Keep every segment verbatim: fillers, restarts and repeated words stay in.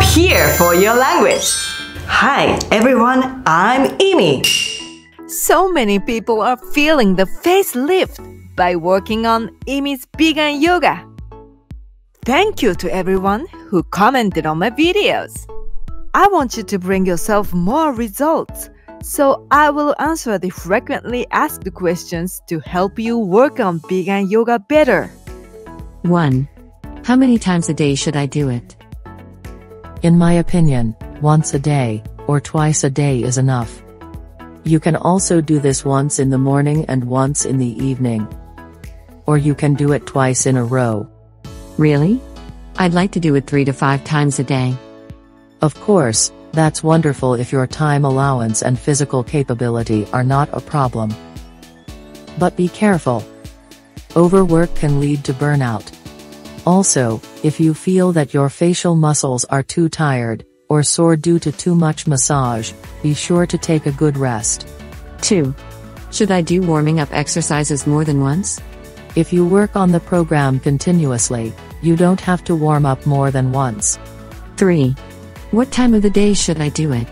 up here for your language. Hi everyone, I'm Imi. So many people are feeling the facelift by working on Imi's Bigan Yoga. Thank you to everyone who commented on my videos. I want you to bring yourself more results, so I will answer the frequently asked questions to help you work on Bigan Yoga better. one. How many times a day should I do it? In my opinion, once a day, or twice a day is enough. You can also do this once in the morning and once in the evening. Or you can do it twice in a row. Really? I'd like to do it three to five times a day. Of course, that's wonderful if your time allowance and physical capability are not a problem. But be careful. Overwork can lead to burnout. Also, if you feel that your facial muscles are too tired, or sore due to too much massage, be sure to take a good rest. two. Should I do warming up exercises more than once? If you work on the program continuously, you don't have to warm up more than once. three. What time of the day should I do it?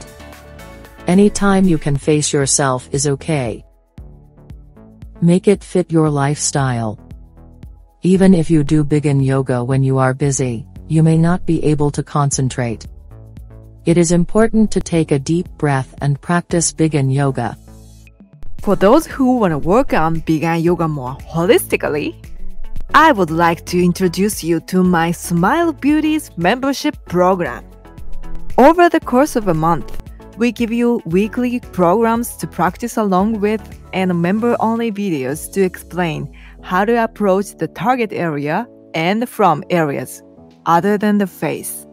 Any time you can face yourself is okay. Make it fit your lifestyle. Even if you do Bigan Yoga when you are busy, you may not be able to concentrate. It is important to take a deep breath and practice Bigan Yoga. For those who want to work on Bigan Yoga more holistically, I would like to introduce you to my Smile Beauties membership program. Over the course of a month, we give you weekly programs to practice along with and member-only videos to explain how to approach the target area and from areas other than the face.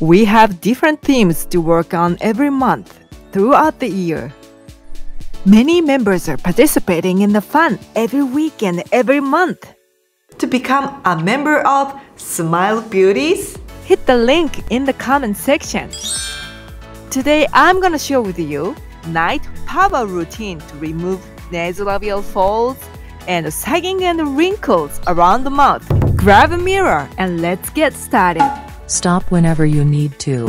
We have different themes to work on every month throughout the year. Many members are participating in the fun every week and every month. To become a member of Smile Beauties, hit the link in the comment section. Today I'm gonna share with you night power routine to remove nasolabial folds and sagging and wrinkles around the mouth. Grab a mirror and let's get started. Stop whenever you need to.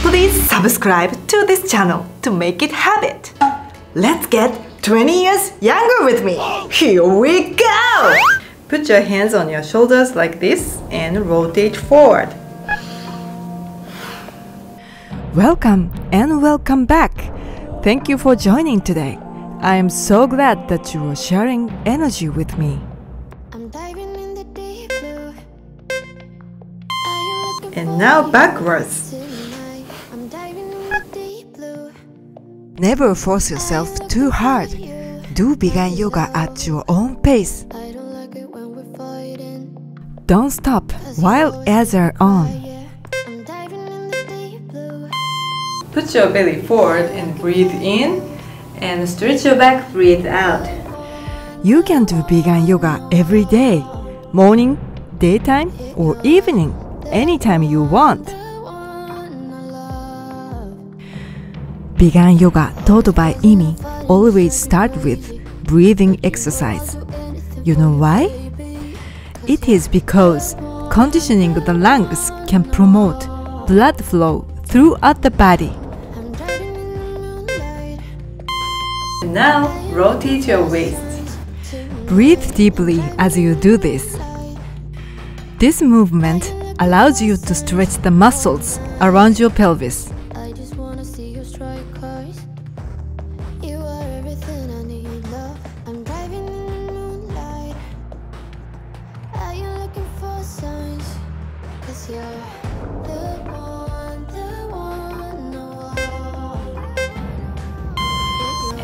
Please subscribe to this channel to make it habit. Let's get twenty years younger with me. Here we go! Put your hands on your shoulders like this and rotate forward. Welcome and welcome back. Thank you for joining today. I am so glad that you are sharing energy with me. I'm diving in the deep blue. And now backwards. I'm diving in the deep blue. Never force yourself too hard. Do Bigan Yoga at your own pace. I don't like it when we're fighting. Don't stop while ads are on. Put your belly forward and breathe in, and stretch your back, breathe out. You can do Bigan Yoga every day, morning, daytime, or evening, anytime you want. Bigan Yoga taught by Imi always starts with breathing exercise. You know why? It is because conditioning the lungs can promote blood flow throughout the body. Now, rotate your waist. Breathe deeply as you do this. This movement allows you to stretch the muscles around your pelvis.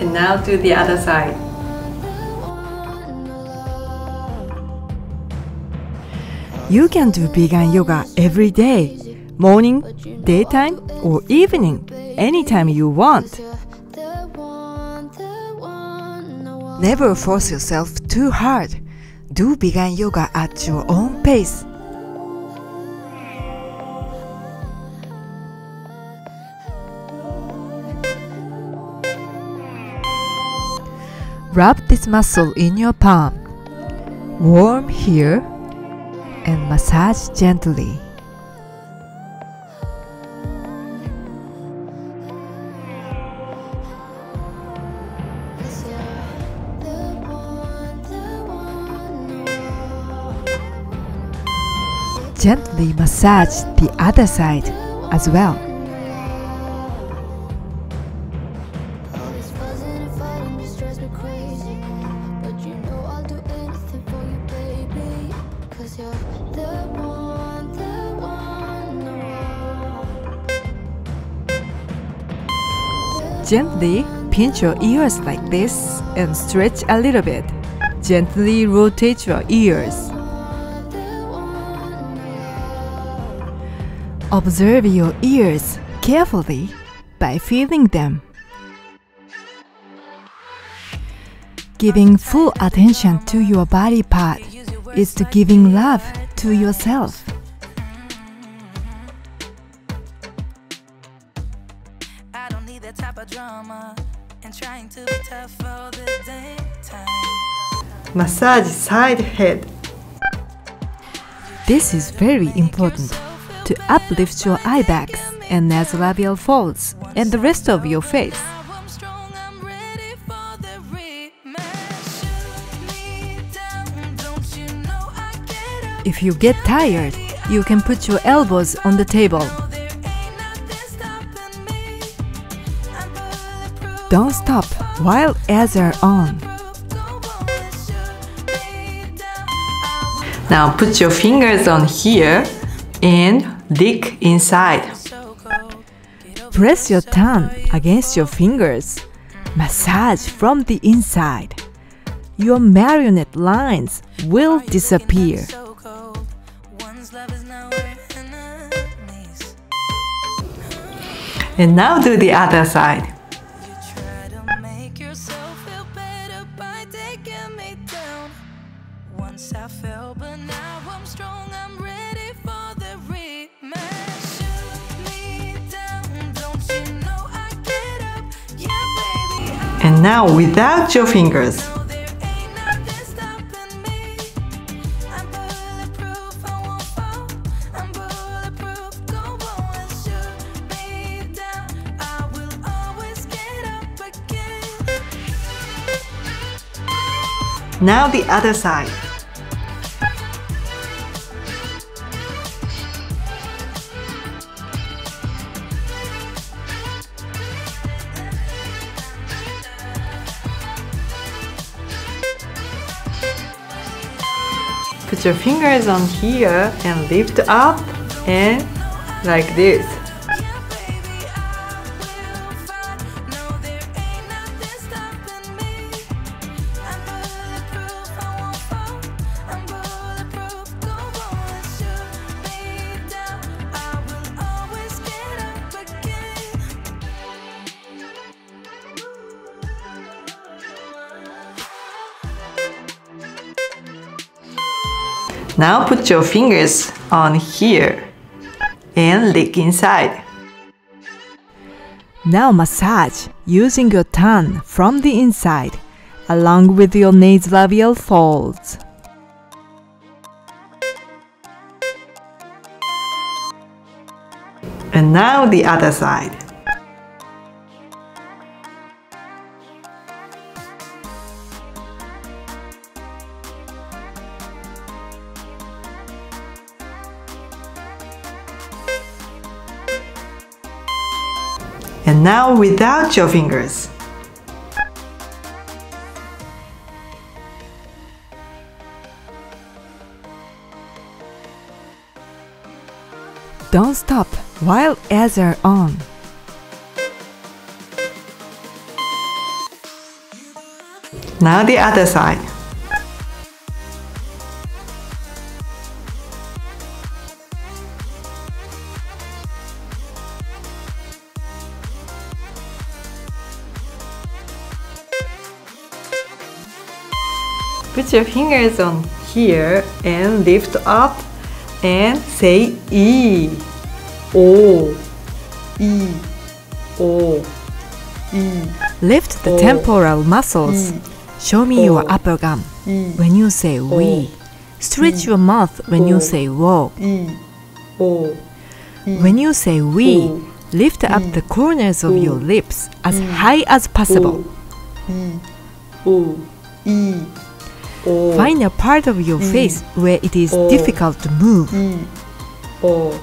And now to the other side. You can do Bigan Yoga every day, morning, daytime, or evening, anytime you want. Never force yourself too hard. Do Bigan Yoga at your own pace. Rub this muscle in your palm, warm here, and massage gently. Gently massage the other side as well. Gently pinch your ears like this and stretch a little bit. Gently rotate your ears. Observe your ears carefully by feeling them, giving full attention to your body part is to giving love to yourself. I don't need that type of drama and trying to be tough all the daytime. Massage side head. This is very important to uplift your eye bags and nasolabial folds and the rest of your face. If you get tired, you can put your elbows on the table. Don't stop while ads are on. Now put your fingers on here and dig inside. Press your tongue against your fingers. Massage from the inside. Your marionette lines will disappear. And now do the other side. And now without your fingers. Now the other side. Put your fingers on here and lift up and like this. Now put your fingers on here and lick inside. Now massage using your tongue from the inside along with your nasolabial folds. And now the other side. And now without your fingers. Don't stop while ads are on. Now the other side. Put your fingers on here and lift up and say E, O, E, O, E. Lift the temporal muscles. Show me your upper gum when you say we. Stretch your mouth when you say wo. When you say we, lift up the corners of your lips as high as possible. Find a part of your face where it is difficult to move. four.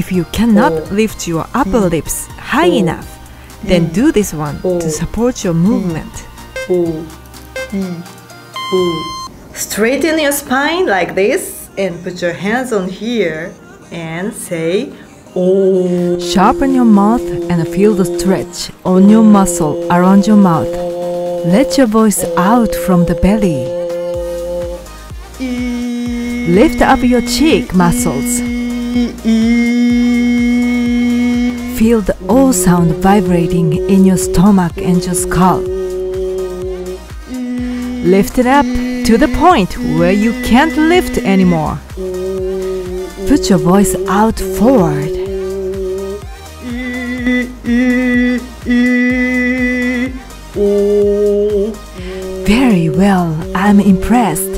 If you cannot four, lift your upper lips high four, enough, then do this one four, to support your movement. Four, four. Straighten your spine like this and put your hands on here and say oh. Sharpen your mouth and feel the stretch on your muscle around your mouth. Let your voice out from the belly. Lift up your cheek muscles. Feel the O sound vibrating in your stomach and your skull. Lift it up to the point where you can't lift anymore. Put your voice out forward. Very well, I'm impressed.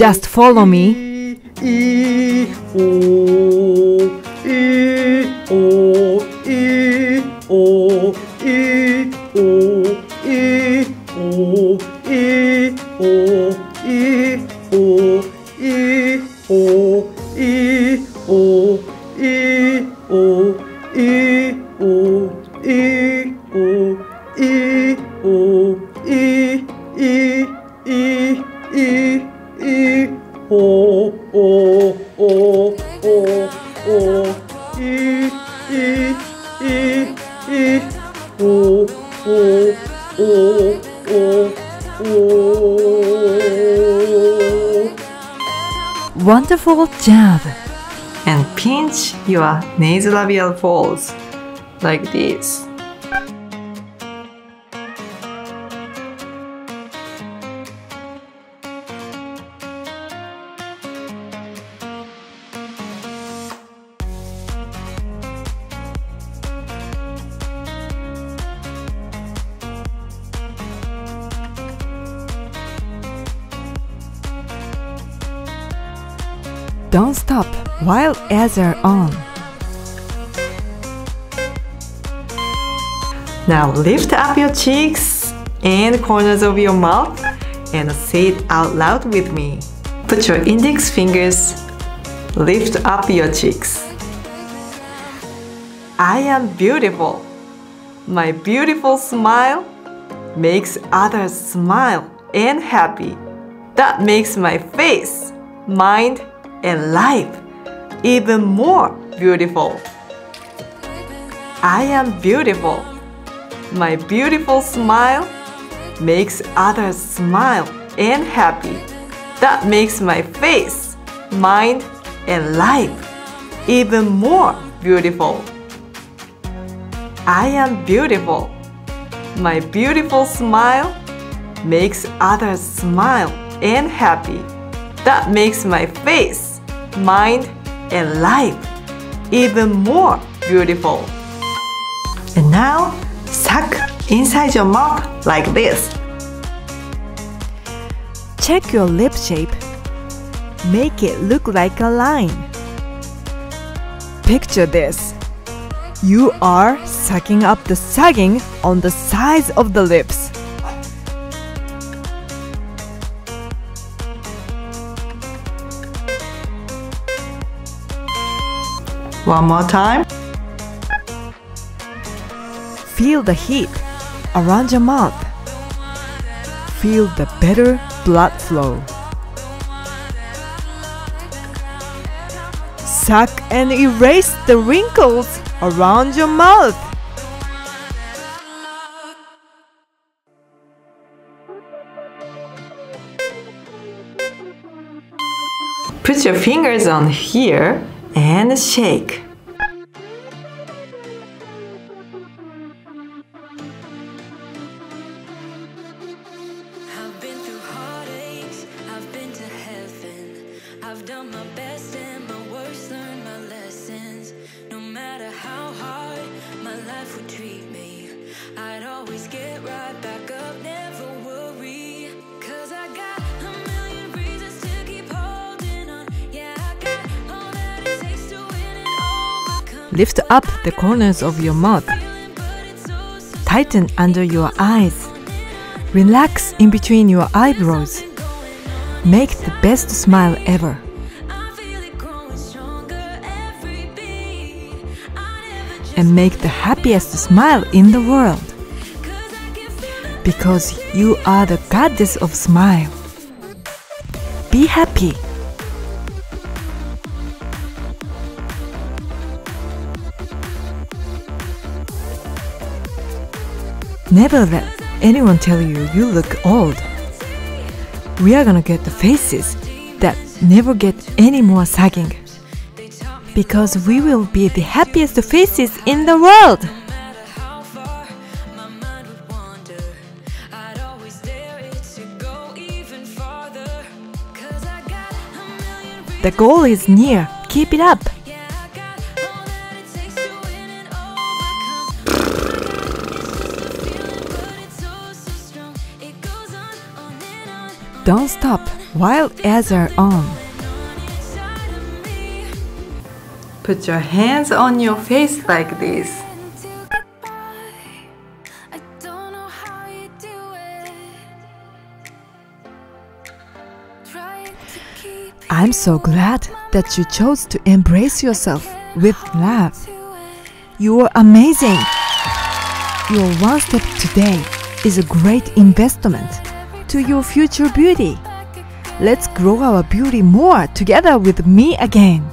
Just follow me. Wonderful job! And pinch your nasolabial folds like this. Don't stop while ads are on. Now lift up your cheeks and corners of your mouth and say it out loud with me. Put your index fingers, lift up your cheeks. I am beautiful. My beautiful smile makes others smile and happy. That makes my face, mind, and life even more beautiful. I am beautiful. My beautiful smile makes others smile and happy. That makes my face, mind, and life even more beautiful. I am beautiful. My beautiful smile makes others smile and happy. That makes my face, mind, and life even more beautiful. And now suck inside your mouth like this. Check your lip shape. Make it look like a line. Picture this. You are sucking up the sagging on the sides of the lips. One more time. Feel the heat around your mouth. Feel the better blood flow. Suck and erase the wrinkles around your mouth. Put your fingers on here and shake. I've been through heartaches, I've been to heaven. I've done my best and my worst, learned my lessons. No matter how hard my life would treat me, I'd always get right back up, never worry. Cause I got lift up the corners of your mouth. Tighten under your eyes. Relax in between your eyebrows. Make the best smile ever. and make the happiest smile in the world. Because you are the goddess of smile. Be happy. Never let anyone tell you you look old. We are gonna get the faces that never get any more sagging. Because we will be the happiest faces in the world. The goal is near. Keep it up. Don't stop while ads are on. Put your hands on your face like this. I'm so glad that you chose to embrace yourself with love. You are amazing. Your one step today is a great investment to your future beauty. Let's grow our beauty more together with me again.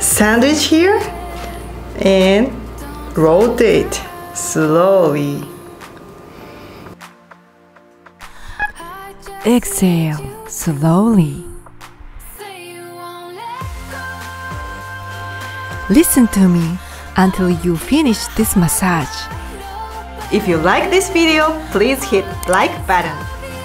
Sandwich here and rotate slowly. Exhale slowly. Listen to me until you finish this massage. If you like this video, please hit like button.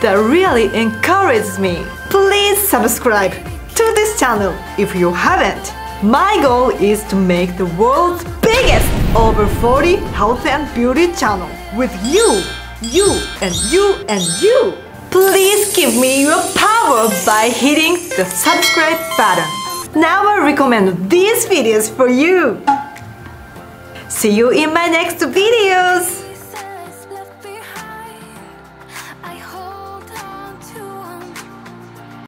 That really encourages me. Please subscribe to this channel if you haven't. My goal is to make the world's biggest over forty health and beauty channel with you, you, and you, and you. Please give me your power by hitting the subscribe button. Now I recommend these videos for you. See you in my next videos.